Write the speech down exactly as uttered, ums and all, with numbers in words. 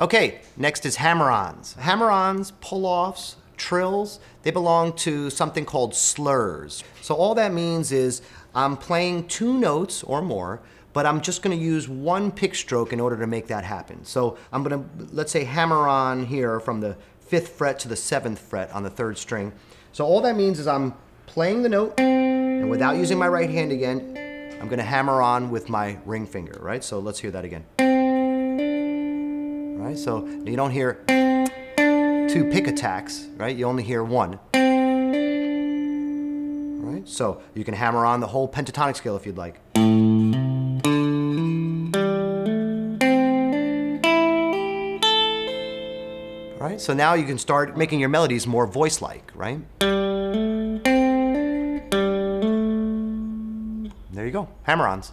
Okay, next is hammer-ons. Hammer-ons, pull-offs, trills, they belong to something called slurs. So all that means is I'm playing two notes or more, but I'm just gonna use one pick stroke in order to make that happen. So I'm gonna, let's say, hammer on here from the fifth fret to the seventh fret on the third string. So all that means is I'm playing the note, and without using my right hand again, I'm gonna hammer on with my ring finger, right? So let's hear that again. Right, so you don't hear two pick attacks, right? You only hear one. Right, so you can hammer on the whole pentatonic scale if you'd like. Right, so now you can start making your melodies more voice-like, right? There you go, hammer-ons.